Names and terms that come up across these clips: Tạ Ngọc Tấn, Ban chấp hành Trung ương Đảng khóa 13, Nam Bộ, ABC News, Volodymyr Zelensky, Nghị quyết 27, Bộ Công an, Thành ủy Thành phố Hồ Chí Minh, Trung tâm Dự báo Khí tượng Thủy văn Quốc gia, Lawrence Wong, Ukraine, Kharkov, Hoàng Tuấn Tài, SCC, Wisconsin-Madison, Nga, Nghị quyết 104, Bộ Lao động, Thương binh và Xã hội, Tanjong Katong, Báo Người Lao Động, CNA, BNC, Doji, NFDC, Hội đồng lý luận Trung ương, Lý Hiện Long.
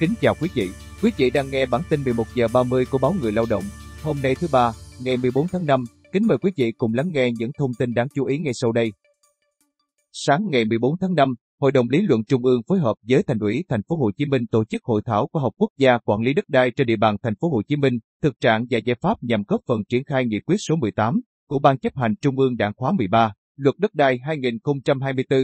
Kính chào quý vị đang nghe bản tin 11 giờ 30 của Báo Người Lao Động. Hôm nay thứ ba, ngày 14 tháng 5, kính mời quý vị cùng lắng nghe những thông tin đáng chú ý ngay sau đây. Sáng ngày 14 tháng 5, Hội đồng lý luận Trung ương phối hợp với Thành ủy Thành phố Hồ Chí Minh tổ chức hội thảo khoa học quốc gia quản lý đất đai trên địa bàn Thành phố Hồ Chí Minh, thực trạng và giải pháp nhằm góp phần triển khai nghị quyết số 18 của Ban chấp hành Trung ương Đảng khóa 13, Luật đất đai 2024.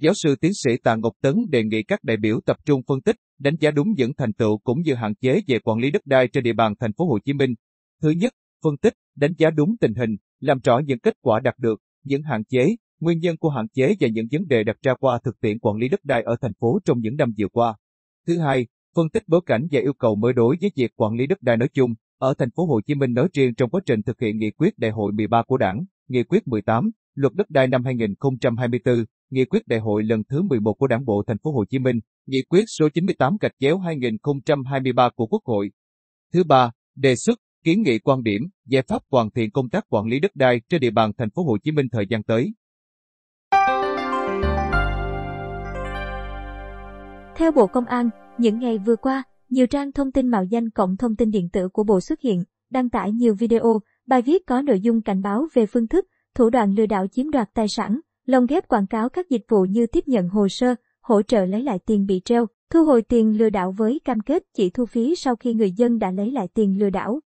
Giáo sư tiến sĩ Tạ Ngọc Tấn đề nghị các đại biểu tập trung phân tích, đánh giá đúng những thành tựu cũng như hạn chế về quản lý đất đai trên địa bàn Thành phố Hồ Chí Minh. Thứ nhất, phân tích, đánh giá đúng tình hình, làm rõ những kết quả đạt được, những hạn chế, nguyên nhân của hạn chế và những vấn đề đặt ra qua thực tiễn quản lý đất đai ở thành phố trong những năm vừa qua. Thứ hai, phân tích bối cảnh và yêu cầu mới đối với việc quản lý đất đai nói chung ở Thành phố Hồ Chí Minh nói riêng trong quá trình thực hiện nghị quyết Đại hội 13 của Đảng, nghị quyết 18, Luật đất đai năm 2024. Nghị quyết Đại hội lần thứ 11 của Đảng bộ Thành phố Hồ Chí Minh, Nghị quyết số 98/2023 của Quốc hội. Thứ ba, đề xuất, kiến nghị quan điểm, giải pháp hoàn thiện công tác quản lý đất đai trên địa bàn Thành phố Hồ Chí Minh thời gian tới. Theo Bộ Công an, những ngày vừa qua, nhiều trang thông tin mạo danh cổng thông tin điện tử của Bộ xuất hiện, đăng tải nhiều video, bài viết có nội dung cảnh báo về phương thức, thủ đoạn lừa đảo chiếm đoạt tài sản, lồng ghép quảng cáo các dịch vụ như tiếp nhận hồ sơ, hỗ trợ lấy lại tiền bị treo, thu hồi tiền lừa đảo với cam kết chỉ thu phí sau khi người dân đã lấy lại tiền lừa đảo.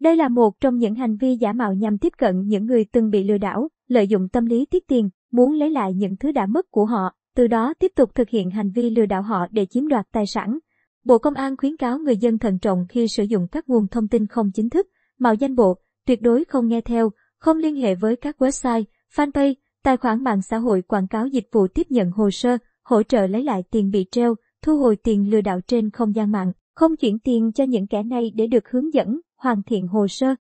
Đây là một trong những hành vi giả mạo nhằm tiếp cận những người từng bị lừa đảo, lợi dụng tâm lý tiếc tiền, muốn lấy lại những thứ đã mất của họ, từ đó tiếp tục thực hiện hành vi lừa đảo họ để chiếm đoạt tài sản. Bộ Công an khuyến cáo người dân thận trọng khi sử dụng các nguồn thông tin không chính thức, mạo danh bộ, tuyệt đối không nghe theo, không liên hệ với các website, fanpage, tài khoản mạng xã hội quảng cáo dịch vụ tiếp nhận hồ sơ, hỗ trợ lấy lại tiền bị treo, thu hồi tiền lừa đảo trên không gian mạng, không chuyển tiền cho những kẻ này để được hướng dẫn, hoàn thiện hồ sơ.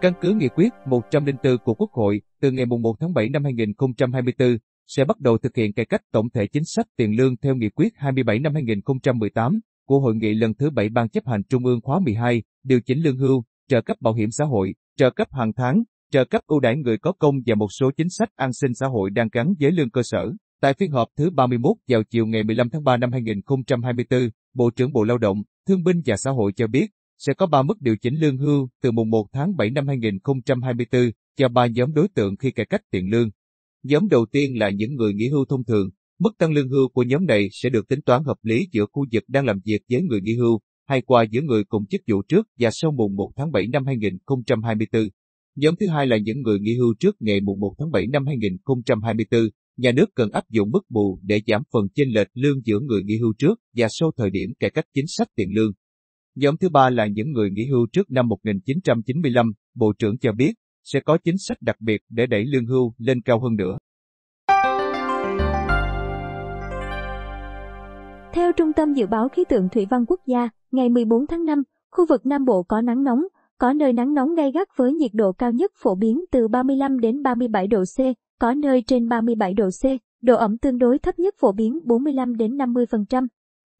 Căn cứ nghị quyết 104 của Quốc hội, từ ngày 1 tháng 7 năm 2024, sẽ bắt đầu thực hiện cải cách tổng thể chính sách tiền lương theo nghị quyết 27 năm 2018 của Hội nghị lần thứ 7 Ban chấp hành Trung ương khóa 12, điều chỉnh lương hưu, trợ cấp bảo hiểm xã hội, trợ cấp hàng tháng, trợ cấp ưu đãi người có công và một số chính sách an sinh xã hội đang gắn với lương cơ sở. Tại phiên họp thứ 31 vào chiều ngày 15 tháng 3 năm 2024, Bộ trưởng Bộ Lao động, Thương binh và Xã hội cho biết sẽ có 3 mức điều chỉnh lương hưu từ mùng 1 tháng 7 năm 2024 cho 3 nhóm đối tượng khi cải cách tiền lương. Nhóm đầu tiên là những người nghỉ hưu thông thường, mức tăng lương hưu của nhóm này sẽ được tính toán hợp lý giữa khu vực đang làm việc với người nghỉ hưu, hay qua giữa người cùng chức vụ trước và sau mùng 1 tháng 7 năm 2024. Nhóm thứ hai là những người nghỉ hưu trước ngày mùng 1 tháng 7 năm 2024. Nhà nước cần áp dụng mức bù để giảm phần chênh lệch lương giữa người nghỉ hưu trước và sau thời điểm cải cách chính sách tiền lương. Nhóm thứ ba là những người nghỉ hưu trước năm 1995, Bộ trưởng cho biết sẽ có chính sách đặc biệt để đẩy lương hưu lên cao hơn nữa. Theo Trung tâm Dự báo Khí tượng Thủy văn Quốc gia, ngày 14 tháng 5, khu vực Nam Bộ có nắng nóng, có nơi nắng nóng gay gắt với nhiệt độ cao nhất phổ biến từ 35 đến 37 độ C, có nơi trên 37 độ C, độ ẩm tương đối thấp nhất phổ biến 45 đến 50%.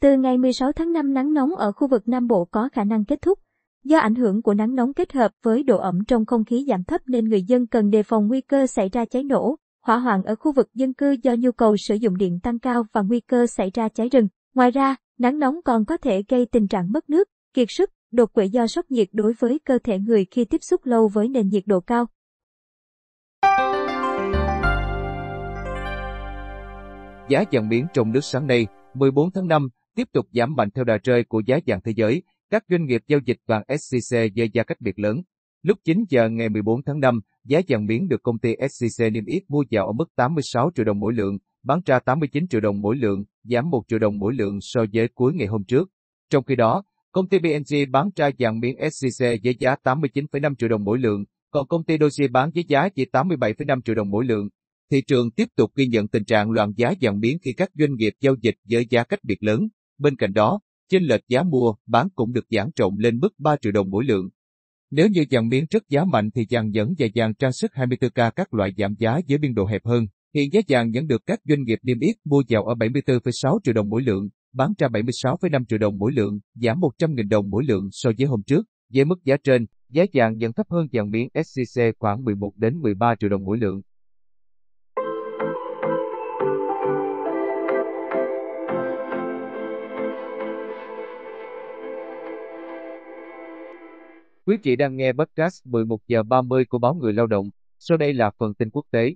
Từ ngày 16 tháng 5 nắng nóng ở khu vực Nam Bộ có khả năng kết thúc. Do ảnh hưởng của nắng nóng kết hợp với độ ẩm trong không khí giảm thấp nên người dân cần đề phòng nguy cơ xảy ra cháy nổ, hỏa hoạn ở khu vực dân cư do nhu cầu sử dụng điện tăng cao và nguy cơ xảy ra cháy rừng. Ngoài ra, nắng nóng còn có thể gây tình trạng mất nước, kiệt sức, đột quỵ do sốc nhiệt đối với cơ thể người khi tiếp xúc lâu với nền nhiệt độ cao. Giá vàng miếng trong nước sáng nay, 14 tháng 5, tiếp tục giảm mạnh theo đà rơi của giá vàng thế giới. Các doanh nghiệp giao dịch vàng SCC với giá cách biệt lớn. Lúc 9 giờ ngày 14 tháng 5, giá vàng miếng được công ty SCC niêm yết mua vào ở mức 86 triệu đồng mỗi lượng, bán ra 89 triệu đồng mỗi lượng, giảm 1 triệu đồng mỗi lượng so với cuối ngày hôm trước. Trong khi đó, công ty BNC bán ra vàng miếng SCC với giá 89,5 triệu đồng mỗi lượng, còn công ty Doji bán với giá chỉ 87,5 triệu đồng mỗi lượng. Thị trường tiếp tục ghi nhận tình trạng loạn giá vàng miếng khi các doanh nghiệp giao dịch với giá cách biệt lớn. Bên cạnh đó, chênh lệch giá mua, bán cũng được giãn rộng lên mức 3 triệu đồng mỗi lượng. Nếu như vàng miếng rớt giá mạnh thì vàng nhẫn và vàng trang sức 24K các loại giảm giá với biên độ hẹp hơn. Hiện giá vàng vẫn được các doanh nghiệp niêm yết mua vào ở 74,6 triệu đồng mỗi lượng, bán ra 76,5 triệu đồng mỗi lượng, giảm 100.000 đồng mỗi lượng so với hôm trước. Với mức giá trên, giá vàng vẫn thấp hơn vàng miếng SCC khoảng 11 đến 13 triệu đồng mỗi lượng. Quý vị đang nghe podcast 11 giờ 30 của Báo Người Lao Động. Sau đây là phần tin quốc tế.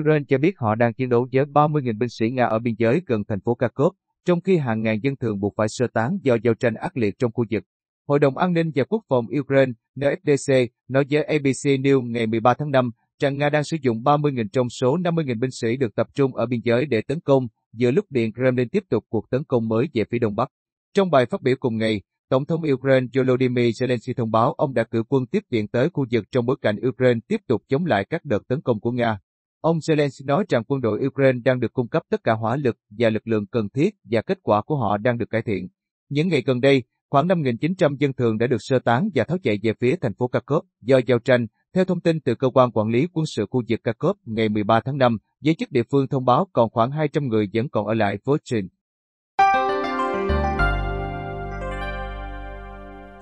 Ukraine cho biết họ đang chiến đấu với 30.000 binh sĩ Nga ở biên giới gần thành phố Kharkov, trong khi hàng ngàn dân thường buộc phải sơ tán do giao tranh ác liệt trong khu vực. Hội đồng An ninh và Quốc phòng Ukraine (NFDC) nói với ABC News ngày 13 tháng 5 rằng Nga đang sử dụng 30.000 trong số 50.000 binh sĩ được tập trung ở biên giới để tấn công, giữa lúc Điện Kremlin tiếp tục cuộc tấn công mới về phía Đông Bắc. Trong bài phát biểu cùng ngày, Tổng thống Ukraine Volodymyr Zelensky thông báo ông đã cử quân tiếp viện tới khu vực trong bối cảnh Ukraine tiếp tục chống lại các đợt tấn công của Nga. Ông Zelensky nói rằng quân đội Ukraine đang được cung cấp tất cả hỏa lực và lực lượng cần thiết và kết quả của họ đang được cải thiện. Những ngày gần đây, khoảng 5.900 dân thường đã được sơ tán và tháo chạy về phía thành phố Kharkov do giao tranh, theo thông tin từ Cơ quan Quản lý Quân sự khu vực Kharkov ngày 13 tháng 5, giới chức địa phương thông báo còn khoảng 200 người vẫn còn ở lại Volodymyr.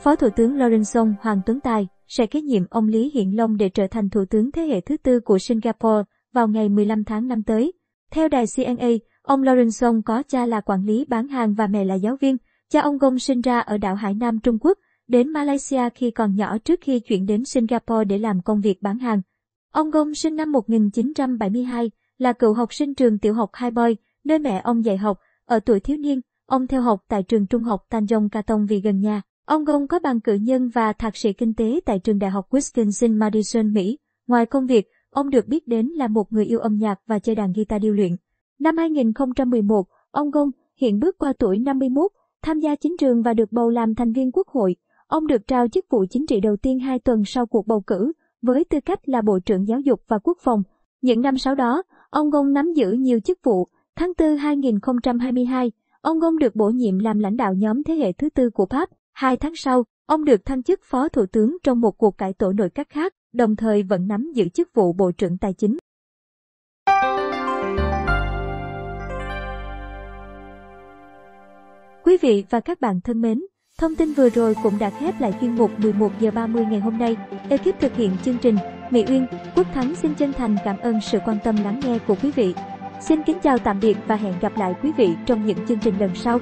Phó Thủ tướng Lawrence Wong, Hoàng Tuấn Tài sẽ kế nhiệm ông Lý Hiện Long để trở thành Thủ tướng thế hệ thứ tư của Singapore vào ngày 15 tháng 5 tới. Theo đài CNA, ông Lawrence Wong có cha là quản lý bán hàng và mẹ là giáo viên. Cha ông Wong sinh ra ở đảo Hải Nam Trung Quốc, đến Malaysia khi còn nhỏ trước khi chuyển đến Singapore để làm công việc bán hàng. Ông Wong sinh năm 1972, là cựu học sinh trường tiểu học Hai Boy, nơi mẹ ông dạy học. Ở tuổi thiếu niên, ông theo học tại trường trung học Tanjong Katong vì gần nhà. Ông Wong có bằng cử nhân và thạc sĩ kinh tế tại trường đại học Wisconsin-Madison, Mỹ. Ngoài công việc, ông được biết đến là một người yêu âm nhạc và chơi đàn guitar điêu luyện. Năm 2011, ông Wong, hiện bước qua tuổi 51, tham gia chính trường và được bầu làm thành viên Quốc hội. Ông được trao chức vụ chính trị đầu tiên 2 tuần sau cuộc bầu cử, với tư cách là Bộ trưởng Giáo dục và Quốc phòng. Những năm sau đó, ông Wong nắm giữ nhiều chức vụ. Tháng 4 2022, ông Wong được bổ nhiệm làm lãnh đạo nhóm thế hệ thứ tư của Pháp. 2 tháng sau, ông được thăng chức Phó Thủ tướng trong một cuộc cải tổ nội các khác, đồng thời vẫn nắm giữ chức vụ Bộ trưởng Tài chính. Quý vị và các bạn thân mến, thông tin vừa rồi cũng đã khép lại chuyên mục 11 giờ 30 ngày hôm nay. Ekip thực hiện chương trình, Mỹ Uyên, Quốc Thắng xin chân thành cảm ơn sự quan tâm lắng nghe của quý vị. Xin kính chào tạm biệt và hẹn gặp lại quý vị trong những chương trình lần sau.